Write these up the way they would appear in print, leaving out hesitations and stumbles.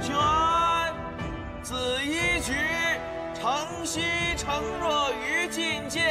平安。子衣局，诚兮诚若愚进谏。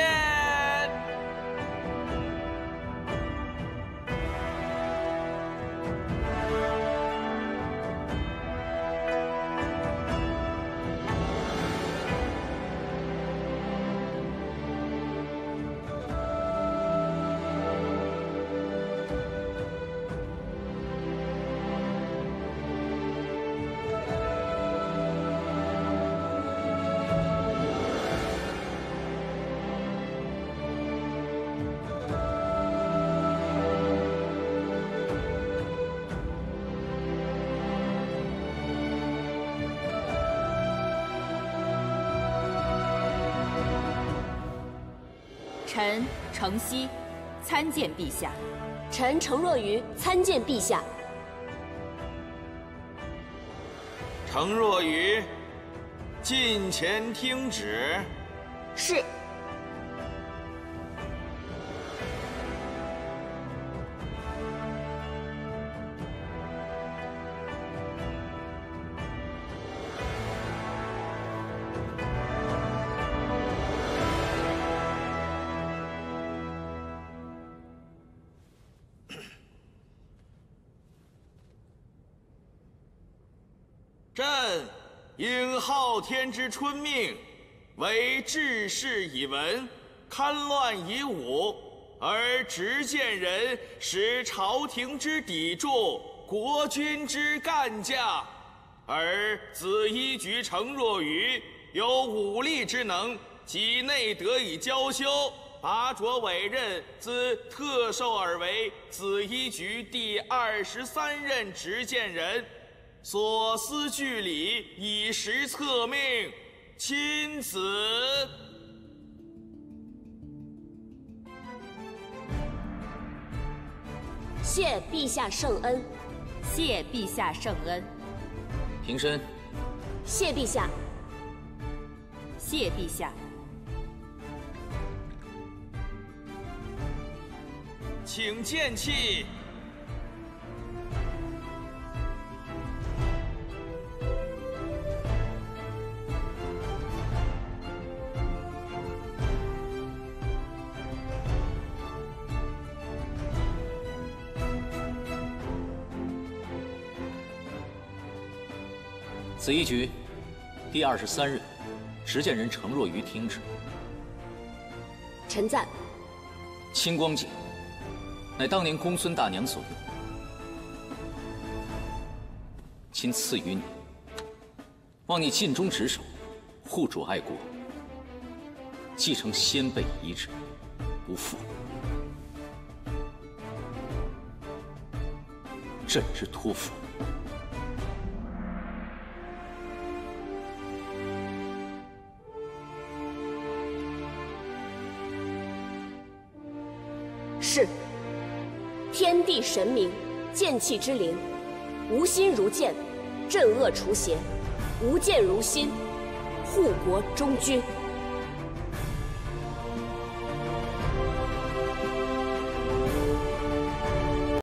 臣诚兮，参见陛下。臣诚若愚，参见陛下。诚若愚，近前听旨。是。昊天之春命，为治世以文，堪乱以武，而执剑人，使朝廷之砥柱，国军之干将。而子衣局诚若愚，有武力之能，己内得以交修，拔擢委任，兹特授尔为子衣局第23任执剑人。 所思具礼，以实册命。钦此。谢陛下圣恩。谢陛下圣恩。平身。谢陛下。谢陛下。请见器。 子衣局第23任执剑人诚若愚听旨。臣赞。青光剑，乃当年公孙大娘所用，今赐予你，望你尽忠职守，护主爱国，继承先辈遗志，不负朕之托付。 是，天地神明，剑气之灵，无心如剑，镇恶除邪，无剑如心，护国忠君。